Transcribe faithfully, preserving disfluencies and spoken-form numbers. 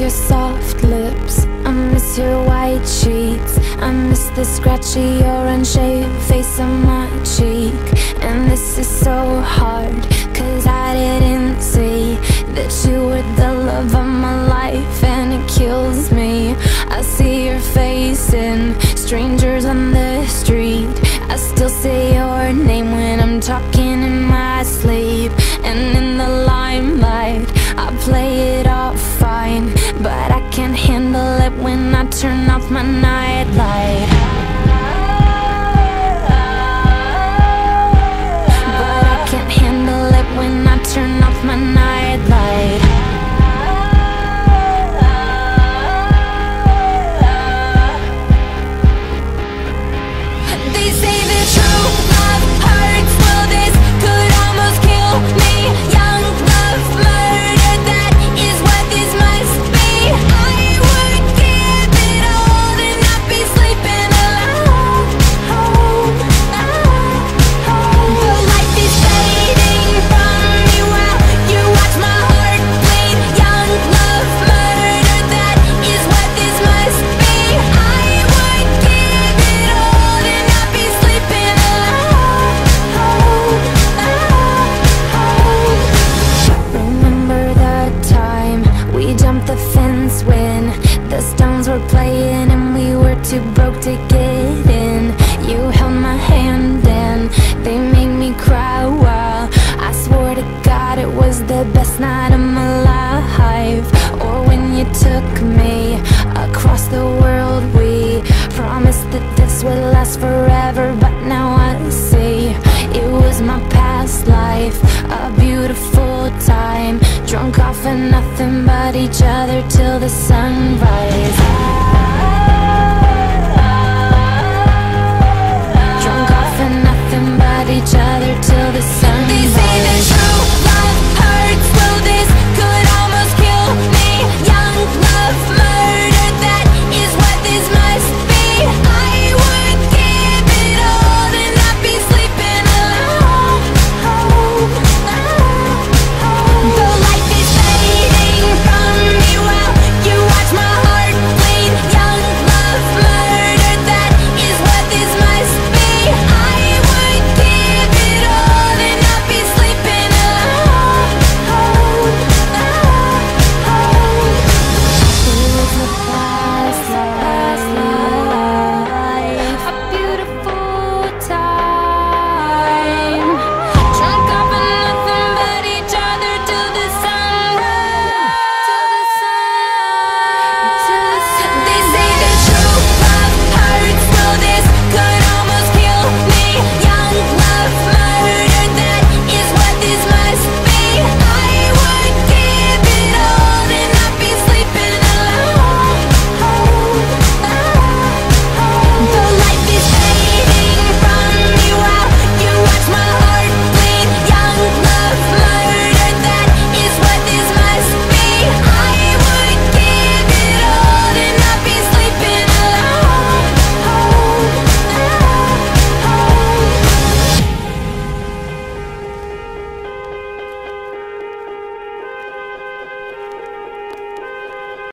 miss your soft lips, I miss your white sheets, I miss the scratchy orange shaved face on my cheek. And this is so hard, cause I didn't see that you were the love of my life, and it kills me. I see your face in strangers on the street, I still say your name when I'm talking in my sleep. And in the limelight I play it off fine, but I can't handle it when I turn off my nightlight. But I can't handle it when I turn off my nightlight. They say the true love hurts, well this could almost kill me. Young love murder, that is what this must be. I would give it all to not be sleeping alone, home, home. But life is fading from me while you watch my heart bleed. Young love murder, that is what this must be. I would give it all to not be sleeping alone, home, home. Remember the time we jumped the fence when the Stones were playing and we were too broke to get in. You held my hand and they made me cry while I swore to God it was the best night of my life. Or when you took me across the world, we promised that this would last forever, but now I see it was my past life, a beautiful time, drunk off of nothing but each other till the sunrise.